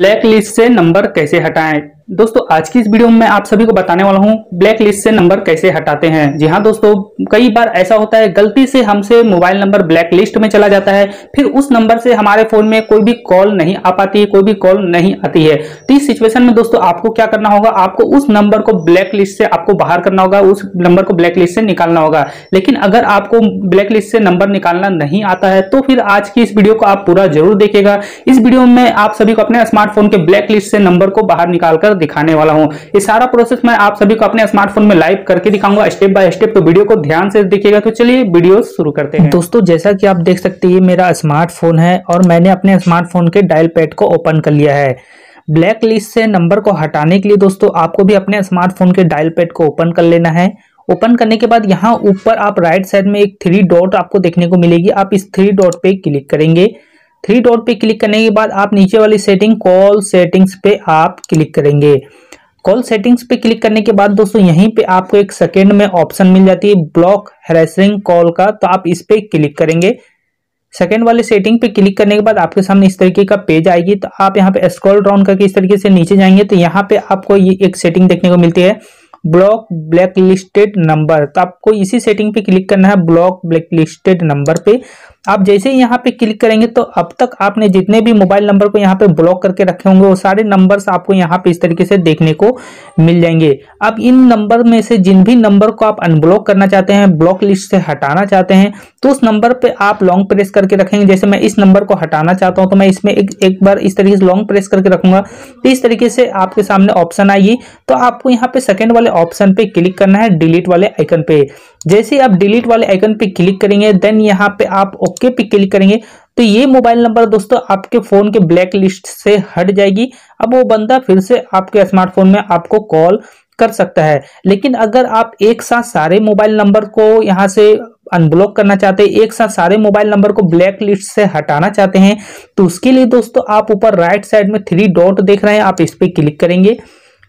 Black list से number कैसे हटाएं। दोस्तों आज की इस वीडियो में आप सभी को बताने वाला हूं ब्लैक लिस्ट से नंबर कैसे हटाते हैं। जी हाँ दोस्तों, कई बार ऐसा होता है गलती से हमसे मोबाइल नंबर ब्लैक लिस्ट में चला जाता है, फिर उस नंबर से हमारे फोन में कोई भी कॉल नहीं आ पाती है, कोई भी कॉल नहीं आती है। तो इस सिचुएशन में दोस्तों आपको क्या करना होगा, आपको उस नंबर को ब्लैक लिस्ट से आपको बाहर करना होगा, उस नंबर को ब्लैक लिस्ट से निकालना होगा। लेकिन अगर आपको ब्लैक लिस्ट से नंबर निकालना नहीं आता है तो फिर आज की इस वीडियो को आप पूरा जरूर देखिएगा। इस वीडियो में आप सभी को अपने स्मार्टफोन के ब्लैक लिस्ट से नंबर को बाहर निकालकर दिखाने वाला हूं। ये सारा प्रोसेस मैं आप सभी को अपने स्मार्टफोन में लाइव करके दिखाऊंगा स्टेप बाय स्टेप, तो वीडियो को ध्यान से देखिएगा। तो चलिए वीडियो शुरू करते हैं। दोस्तों जैसा कि आप देख सकते हैं मेरा स्मार्टफोन है और मैंने अपने स्मार्टफोन के डायल पैड को ओपन कर लिया है। ब्लैक लिस्ट से नंबर को हटाने के लिए दोस्तों आपको भी अपने स्मार्टफोन के डायल पैड को ओपन कर लेना है। ओपन करने के बाद यहाँ ऊपर आप राइट साइड में एक थ्री डॉट आपको देखने को मिलेगी, आप इस थ्री डॉट पे क्लिक करेंगे। थ्री डॉट पे क्लिक करने के बाद आप नीचे वाली सेटिंग कॉल सेटिंग्स पे आप क्लिक करेंगे। कॉल सेटिंग्स पे क्लिक करने के बाद दोस्तों यहीं पे आपको एक सेकेंड में ऑप्शन मिल जाती है ब्लॉक हैरेसिंग कॉल का, तो आप इस पे क्लिक करेंगे। सेकेंड वाले सेटिंग पे क्लिक करने के बाद आपके सामने इस तरीके का पेज आएगी, तो आप यहाँ पे स्क्रॉल डाउन करके इस तरीके से नीचे जाएंगे तो यहाँ पे आपको ये एक सेटिंग देखने को मिलती है ब्लॉक ब्लैक लिस्टेड नंबर, तो आपको इसी सेटिंग पे क्लिक करना है ब्लॉक ब्लैक लिस्टेड नंबर पे। आप जैसे ही यहाँ पे क्लिक करेंगे तो अब तक आपने जितने भी मोबाइल नंबर को यहाँ पे ब्लॉक करके रखे होंगे वो सारे नंबर्स आपको यहाँ पे इस तरीके से देखने को मिल जाएंगे। अब इन नंबर में से जिन भी नंबर को आप अनब्लॉक करना चाहते हैं, ब्लॉक लिस्ट से हटाना चाहते हैं, तो उस नंबर पे आप लॉन्ग प्रेस करके रखेंगे। जैसे मैं इस नंबर को हटाना चाहता हूँ तो मैं इसमें एक बार इस तरीके से लॉन्ग प्रेस करके रखूंगा, तो इस तरीके से आपके सामने ऑप्शन आएगी। तो आपको यहाँ पे सेकेंड वाले ऑप्शन पे क्लिक करना है डिलीट वाले आइकन पे। जैसे आप डिलीट वाले आइकन पे क्लिक करेंगे देन यहाँ पे आप ओके पे क्लिक करेंगे तो ये मोबाइल नंबर दोस्तों आपके फोन के ब्लैक लिस्ट से हट जाएगी। अब वो बंदा फिर से आपके स्मार्टफोन में आपको कॉल कर सकता है। लेकिन अगर आप एक साथ सारे मोबाइल नंबर को यहाँ से अनब्लॉक करना चाहते हैं, एक साथ सारे मोबाइल नंबर को ब्लैक लिस्ट से हटाना चाहते हैं, तो उसके लिए दोस्तों आप ऊपर राइट साइड में थ्री डॉट देख रहे हैं, आप इस पर क्लिक करेंगे।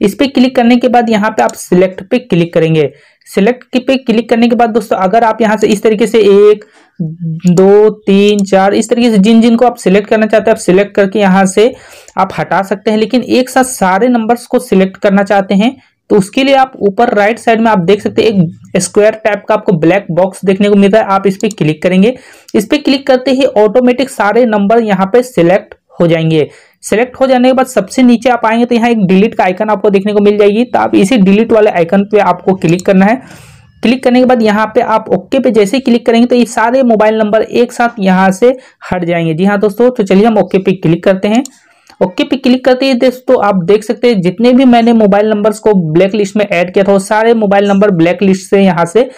इस पे क्लिक करने के बाद यहाँ पे आप सिलेक्ट पे क्लिक करेंगे। सिलेक्ट पे क्लिक करने के बाद दोस्तों अगर आप यहाँ से इस तरीके से 1 2 3 4 इस तरीके से जिन जिन को आप सिलेक्ट करना चाहते हैं आप सिलेक्ट करके यहाँ से आप हटा सकते हैं। लेकिन एक साथ सारे नंबर्स को सिलेक्ट करना चाहते हैं तो उसके लिए आप ऊपर राइट साइड में आप देख सकते हैं एक स्क्वायर टाइप का आपको ब्लैक बॉक्स देखने को मिलता है, आप इस पर क्लिक करेंगे। इस पर क्लिक करते ही ऑटोमेटिक सारे नंबर यहाँ पे सिलेक्ट हो जाएंगे। सिलेक्ट हो जाने के बाद सबसे नीचे आप आएंगे तो यहाँ एक डिलीट का आइकन आपको देखने को मिल जाएगी, तो आप इसी डिलीट वाले आइकन पे आपको क्लिक करना है। क्लिक करने के बाद यहाँ पे आप ओके पे जैसे क्लिक करेंगे तो ये सारे मोबाइल नंबर एक साथ यहाँ से हट जाएंगे। जी हाँ दोस्तों, तो चलिए हम ओके पे क्लिक करते हैं। ओके पे क्लिक करते ही दोस्तों आप देख सकते हैं जितने भी मैंने मोबाइल नंबर्स को ब्लैक लिस्ट में ऐड किया था वो सारे मोबाइल नंबर ब्लैक लिस्ट से यहाँ से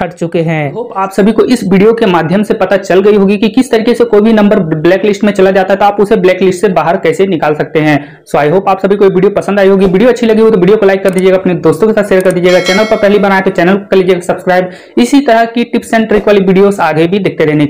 हट चुके हैं। होप आप सभी को इस वीडियो के माध्यम से पता चल गई होगी कि किस तरीके से कोई भी नंबर ब्लैक लिस्ट में चला जाता है तो आप उसे ब्लैक लिस्ट से बाहर कैसे निकाल सकते हैं। सो आई होप आप सभी को ये वीडियो पसंद आई होगी। वीडियो अच्छी लगी हो तो वीडियो को लाइक कर दीजिएगा, अपने दोस्तों के साथ शेयर कर दीजिएगा। चैनल पर पहली बार आए तो चैनल कर लीजिएगा सब्सक्राइब। इसी तरह की टिप्स एंड ट्रिक वाली वीडियोस आगे भी देखते रहने